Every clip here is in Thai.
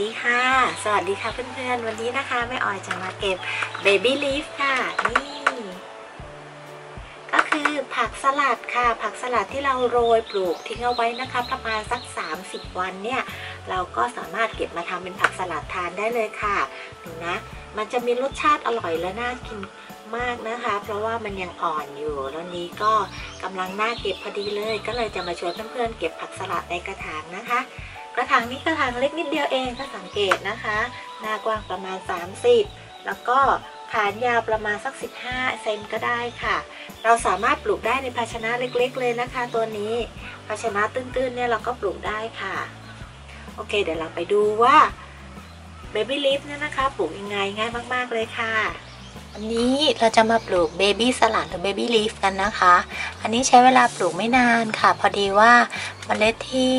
ดีค่ะสวัสดีค่ะเพื่อนๆวันนี้นะคะแม่ออยจะมาเก็บเบบี้ลีฟค่ะนี่ก็คือผักสลัดค่ะผักสลัดที่เราโรยปลูกทิ้งเอาไว้นะคะประมาณสัก30วันเนี่ยเราก็สามารถเก็บมาทำเป็นผักสลัดทานได้เลยค่ะดูนะมันจะมีรสชาติอร่อยและน่ากินมากนะคะเพราะว่ามันยังอ่อนอยู่แล้วนี้ก็กำลังน่าเก็บพอดีเลยก็เลยจะมาชวนเพื่อนๆเก็บผักสลัดในกระถางนะคะกระถางนี้กระถางเล็กนิดเดียวเองถ้าสังเกตนะคะหน้ากว้างประมาณ30แล้วก็ฐานยาวประมาณสัก15เซนก็ได้ค่ะเราสามารถปลูกได้ในภาชนะเล็กๆเลยนะคะตัวนี้ภาชนะตื้นๆเนี่ยเราก็ปลูกได้ค่ะโอเคเดี๋ยวเราไปดูว่าเบบี้ลีฟเนี่ยนะคะปลูกยังไงง่ายมากๆเลยค่ะวันนี้เราจะมาปลูกเบบี้สลัดหรือเบบี้ลีฟกันนะคะอันนี้ใช้เวลาปลูกไม่นานค่ะพอดีว่าเมล็ดที่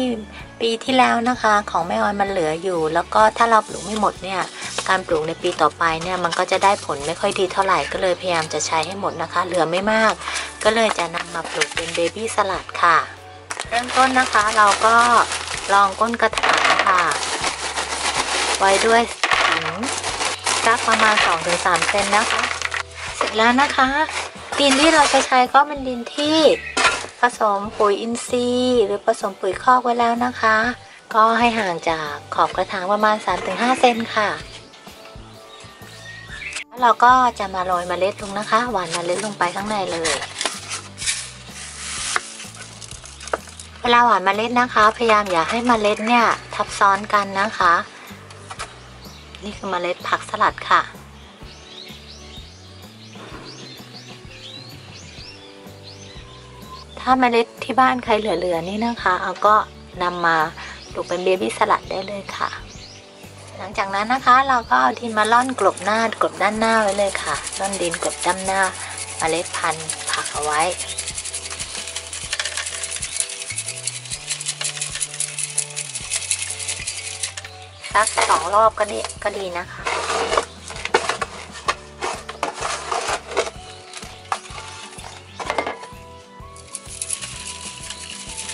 ปีที่แล้วนะคะของแม่ออยมันเหลืออยู่แล้วก็ถ้าเราปลูกไม่หมดเนี่ยการปลูกในปีต่อไปเนี่ยมันก็จะได้ผลไม่ค่อยดีเท่าไหร่ก็เลยพยายามจะใช้ให้หมดนะคะเหลือไม่มากก็เลยจะนำมาปลูกเป็นเบบี้สลัดค่ะเริ่มต้นนะคะเราก็รองก้นกระถางค่ะไว้ด้วยถังสักประมาณ 2-3 เซนนะคะเสร็จแล้วนะคะดินที่เราจะใช้ก็เป็นดินที่ผสมปุ๋ยอินทรีย์หรือผสมปุ๋ยคอกไว้แล้วนะคะก็ให้ห่างจากขอบกระถางประมาณ 3-5 เซนค่ะแล้วเราก็จะมาโรยเมล็ดลงนะคะหว่านเมล็ดลงไปข้างในเลยเวลาหว่านเมล็ดนะคะพยายามอย่าให้เมล็ดเนี่ยทับซ้อนกันนะคะนี่คือเมล็ดผักสลัดค่ะถ้าเมล็ดที่บ้านใครเหลือๆนี่นะคะเอาก็นำมาปลูกเป็นเบบี้สลัดได้เลยค่ะหลังจากนั้นนะคะเราก็เอาดินมาล่อนกลบหน้ากลบด้านหน้าไว้เลยค่ะล่อนดินกลบด้านหน้าเมล็ดพันธุ์ผักเอาไว้สัก2รอบก็ดีนะคะ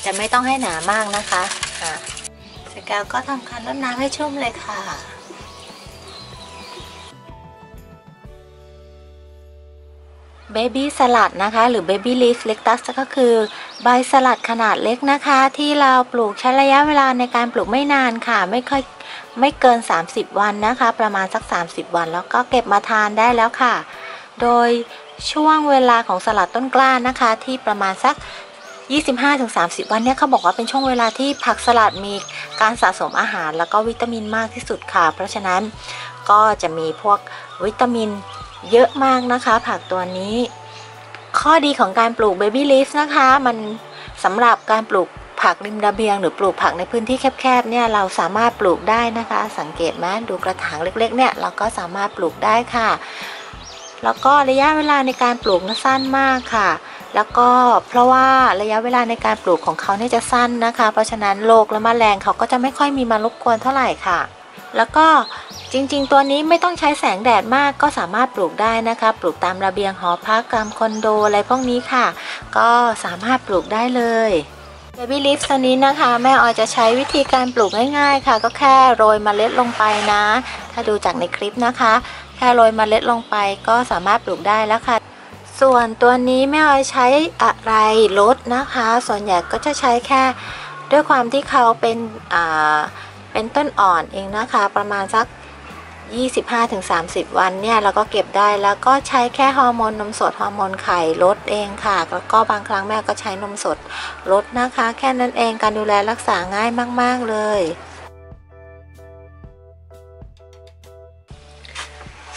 จะไม่ต้องให้หนามากนะคะเสร็จแล้วก็ทำการรดน้ำให้ชุ่มเลยค่ะเบบี้สลัดนะคะหรือเบบี้ลีฟเล็กตัสก็คือใบสลัดขนาดเล็กนะคะที่เราปลูกใช้ระยะเวลาในการปลูกไม่นานค่ะไม่เกิน30วันนะคะประมาณสัก30วันแล้วก็เก็บมาทานได้แล้วค่ะโดยช่วงเวลาของสลัดต้นกล้านะคะที่ประมาณสัก 25-30 วันเนี่ยเขาบอกว่าเป็นช่วงเวลาที่ผักสลัดมีการสะสมอาหารแล้วก็วิตามินมากที่สุดค่ะเพราะฉะนั้นก็จะมีพวกวิตามินเยอะมากนะคะผักตัวนี้ข้อดีของการปลูกเบบี้ลีฟนะคะมันสำหรับการปลูกผักริมระเบียงหรือปลูกผักในพื้นที่แคบๆเนี่ยเราสามารถปลูกได้นะคะสังเกตไหมดูกระถางเล็กๆเนี่ยเราก็สามารถปลูกได้ค่ะแล้วก็ระยะเวลาในการปลูกสั้นมากค่ะแล้วก็เพราะว่าระยะเวลาในการปลูกของเขาเนี่ยจะสั้นนะคะเพราะฉะนั้นโรคและแมลงเขาก็จะไม่ค่อยมีมารบกวนเท่าไหร่ค่ะแล้วก็จริงๆตัวนี้ไม่ต้องใช้แสงแดดมากก็สามารถปลูกได้นะคะปลูกตามระเบียงหอพักตามคอนโดอะไรพวกนี้ค่ะก็สามารถปลูกได้เลยเบบี้ลีฟตัวนี้นะคะแม่ออยจะใช้วิธีการปลูกง่ายๆค่ะก็แค่โรยเมล็ดลงไปนะถ้าดูจากในคลิปนะคะแค่โรยเมล็ดลงไปก็สามารถปลูกได้แล้วค่ะส่วนตัวนี้แม่ออยใช้อะไรลดนะคะส่วนใหญ่ก็จะใช้แค่ด้วยความที่เขาเป็นต้นอ่อนเองนะคะประมาณสัก 25-30 วันเนี่ยเราก็เก็บได้แล้วก็ใช้แค่ฮอร์โมนนมสดฮอร์โมนไข่ลดเองค่ะแล้วก็บางครั้งแม่ก็ใช้นมสดลดนะคะแค่นั้นเองการดูแลรักษาง่ายมากๆเลย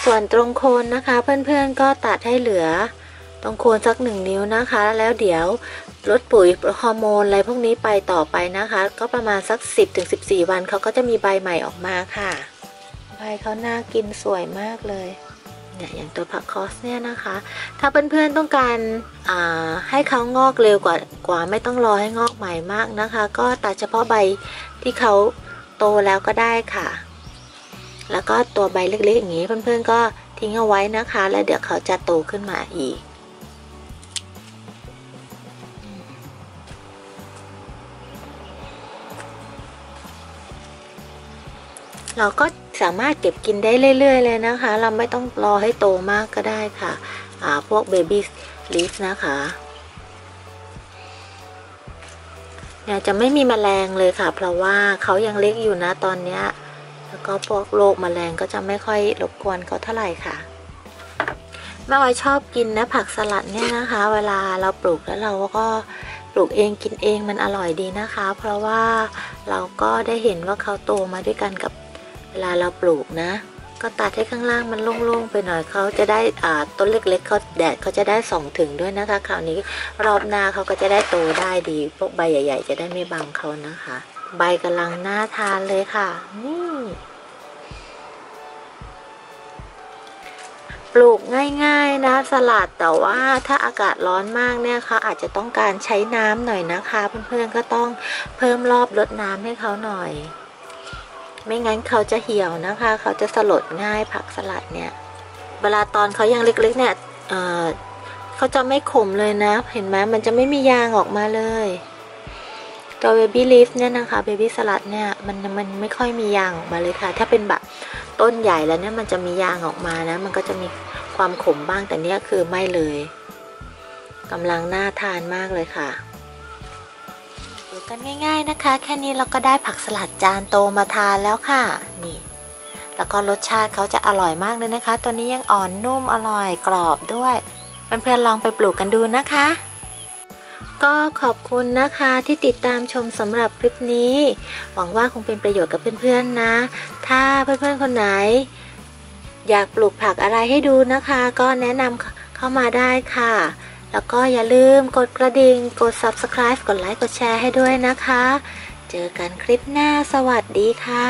ส่วนตรงโคนนะคะเพื่อนๆก็ตัดให้เหลือตรงโคนสัก1นิ้วนะคะแล้วเดี๋ยวลดปุ๋ยฮอร์โมนอะไรพวกนี้ไปต่อไปนะคะก็ประมาณสัก 10-14 วันเขาก็จะมีใบใหม่ออกมาค่ะใบเขาน่ากินสวยมากเลยเนี่ยอย่างตัวผักคอสเนี่ยนะคะถ้าเพื่อนๆต้องการให้เขางอกเร็วกว่าไม่ต้องรอให้งอกใหม่มากนะคะก็ตัดเฉพาะใบที่เขาโตแล้วก็ได้ค่ะแล้วก็ตัวใบเล็กๆอย่างนี้เพื่อนๆก็ทิ้งเอาไว้นะคะแล้วเดี๋ยวเขาจะโตขึ้นมาอีก เราก็สามารถเก็บกินได้เรื่อยๆเลยนะคะเราไม่ต้องรอให้โตมากก็ได้ค่ะพวกเบบี้ลีฟนะคะเนี่ยจะไม่มีแมลงเลยค่ะเพราะว่าเขายังเล็กอยู่นะตอนเนี้ยแล้วก็พวกโรคแมลงก็จะไม่ค่อยรบกวนเขาเท่าไหร่ค่ะแม่อ้อยชอบกินนะผักสลัดเนี่ยนะคะเวลาเราปลูกแล้วเราก็ปลูกเองกินเองมันอร่อยดีนะคะเพราะว่าเราก็ได้เห็นว่าเขาโตมาด้วยกันกับเวลาเราปลูกนะก็ตัดให้ข้างล่างมันโล่งๆไปหน่อยเขาจะได้ต้นเล็กๆเขาแดดเขาจะได้ส่องถึงด้วยนะคะคราวนี้รอบหน้าเขาก็จะได้โตได้ดีพวกใบใหญ่ๆจะได้ไม่บังเขานะคะใบกำลังน่าทานเลยค่ะนี่ปลูกง่ายๆนะสลัดแต่ว่าถ้าอากาศร้อนมากเนี่ยเขาอาจจะต้องการใช้น้ำหน่อยนะคะเพื่อนๆก็ต้องเพิ่มรอบรดน้ำให้เขาหน่อยไม่งั้นเขาจะเหี่ยวนะคะเขาจะสลดง่ายผักสลัดเนี่ยเวลาตอนเขายังเล็กๆเนี่ยเขาจะไม่ขมเลยนะเห็นไหมมันจะไม่มียางออกมาเลยตัวเบบี้ลีฟเนี่ยนะคะเบบี้สลัดเนี่ยมันไม่ค่อยมียางออกมาเลยค่ะถ้าเป็นแบบต้นใหญ่แล้วเนี่ยมันจะมียางออกมานะมันก็จะมีความขมบ้างแต่เนี่ยคือไม่เลยกำลังน่าทานมากเลยค่ะดูกันง่ายๆนะคะแค่นี้เราก็ได้ผักสลัดจานโตมาทานแล้วค่ะนี่แล้วก็รสชาติเขาจะอร่อยมากเลยนะคะตัวนี้ยังอ่อนนุ่มอร่อยกรอบด้วยเพื่อนๆลองไปปลูกกันดูนะคะก็ขอบคุณนะคะที่ติดตามชมสำหรับคลิปนี้หวังว่าคงเป็นประโยชน์กับเพื่อนๆนะถ้าเพื่อนๆคนไหนอยากปลูกผักอะไรให้ดูนะคะก็แนะนำเข้ามาได้ค่ะแล้วก็อย่าลืมกดกระดิ่งกด Subscribe กดไลค์กดแชร์ให้ด้วยนะคะเจอกันคลิปหน้าสวัสดีค่ะ